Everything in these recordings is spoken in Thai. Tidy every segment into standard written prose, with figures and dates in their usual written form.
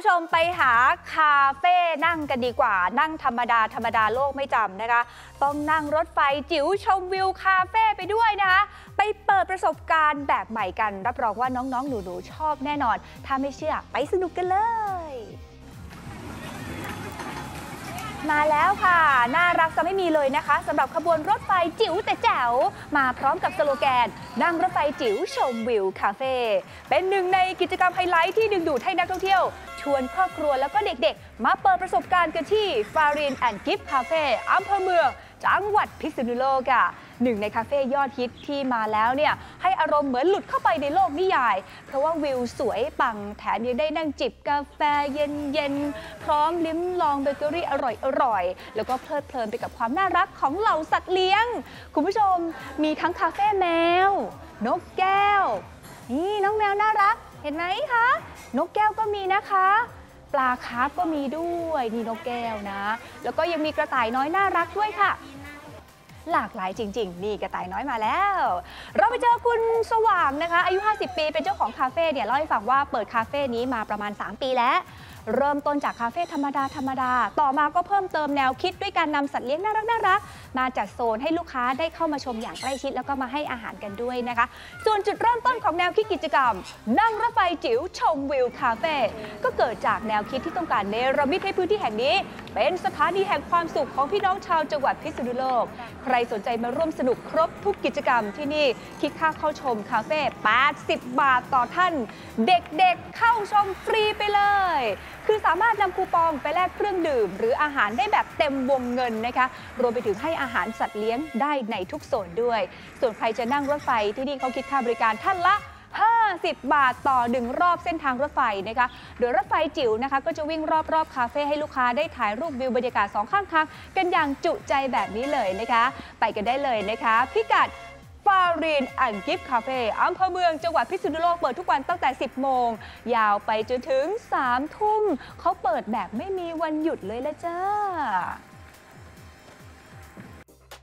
ผู้ชมไปหาคาเฟ่นั่งกันดีกว่านั่งธรรมดาธรรมดาโลกไม่จำนะคะต้องนั่งรถไฟจิ๋วชมวิวคาเฟ่ไปด้วยนะคะไปเปิดประสบการณ์แบบใหม่กันรับรองว่าน้องๆหนูๆชอบแน่นอนถ้าไม่เชื่อไปสนุกกันเลยมาแล้วค่ะน่ารักจะไม่มีเลยนะคะสำหรับขบวนรถไฟจิ๋วแต่แจ๋วมาพร้อมกับสโลแกนนั่งรถไฟจิ๋วชมวิวคาเฟ่เป็นหนึ่งในกิจกรรมไฮไลท์ที่ดึงดูดให้นักท่องเที่ยวชวนครอบครัวแล้วก็เด็กๆมาเปิดประสบการณ์กันที่ฟารินแอนด์กิฟต์คาเฟ่อำเภอเมืองจังหวัดพิษณุโลกค่ะหนึ่งในคาเฟ่ยอดฮิตที่มาแล้วเนี่ยให้อารมณ์เหมือนหลุดเข้าไปในโลกนิยายเพราะว่าวิวสวยปังแถมยังได้นั่งจิบกาแฟเย็นๆพร้อมลิ้มลองเบเกอรี่อร่อยๆแล้วก็เพลิดเพลินไปกับความน่ารักของเหล่าสัตว์เลี้ยงคุณผู้ชมมีทั้งคาเฟ่แมวนกแก้วนี่น้องแมวน่ารักเห็นไหมคะนกแก้วก็มีนะคะปลาคาร์ฟก็มีด้วยนี่นกแก้วนะแล้วก็ยังมีกระต่ายน้อยน่ารักด้วยค่ะหลากหลายจริงๆนี่กระต่ายน้อยมาแล้วเราไปเจอคุณสว่างนะคะอายุ50ปีเป็นเจ้าของคาเฟ่เนี่ยเล่าให้ฟังว่าเปิดคาเฟ่นี้มาประมาณ3ปีแล้วเริ่มต้นจากคาเฟ่ธรรมดาธรรมดาต่อมาก็เพิ่มเติมแนวคิดด้วยการนำสัตว์เลี้ยงน่ารักน่ารักมาจัดโซนให้ลูกค้าได้เข้ามาชมอย่างใกล้ชิดแล้วก็มาให้อาหารกันด้วยนะคะส่วนจุดเริ่มต้นของแนวคิดกิจกรรมนั่งรถไฟจิ๋วชมวิวคาเฟ่ก็เกิดจากแนวคิดที่ต้องการเนรมิตให้พื้นที่แห่งนี้เป็นสถานีแห่งความสุขของพี่น้องชาวจังหวัดพิษณุโลกใครสนใจมาร่วมสนุกครบทุกกิจกรรมที่นี่คิดค่าเข้าชมคาเฟ่80 บาทต่อท่านเด็กๆเข้าชมฟรีไปเลยคือสามารถนำคูปองไปแลกเครื่องดื่มหรืออาหารได้แบบเต็มวงเงินนะคะรวมไปถึงให้อาหารสัตว์เลี้ยงได้ในทุกโซนด้วยส่วนใครจะนั่งรถไฟที่นี่เขาคิดค่าบริการท่านละ50 บาทต่อ1รอบเส้นทางรถไฟนะคะโดยรถไฟจิ๋วนะคะก็จะวิ่งรอบคาเฟ่ให้ลูกค้าได้ถ่ายรูปวิวบรรยากาศ2ข้างทางกันอย่างจุใจแบบนี้เลยนะคะไปกันได้เลยนะคะพิกัดฟารินแอนด์กิฟต์คาเฟ่อำเภอเมืองจังหวัดพิษณุโลกเปิดทุกวันตั้งแต่ 10 โมงยาวไปจนถึง 3 ทุ่มเขาเปิดแบบไม่มีวันหยุดเลยละจ้า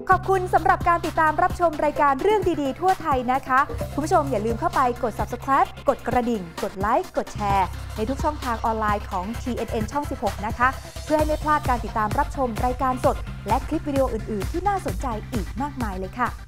ขอบคุณสำหรับการติดตามรับชมรายการเรื่องดีๆทั่วไทยนะคะคุณผู้ชมอย่าลืมเข้าไปกด Subscribe กดกระดิ่งกดไลค์กดแชร์ในทุกช่องทางออนไลน์ของ TNN ช่อง 16 นะคะเพื่อให้ไม่พลาดการติดตามรับชมรายการสดและคลิปวิดีโออื่นๆที่น่าสนใจอีกมากมายเลยค่ะ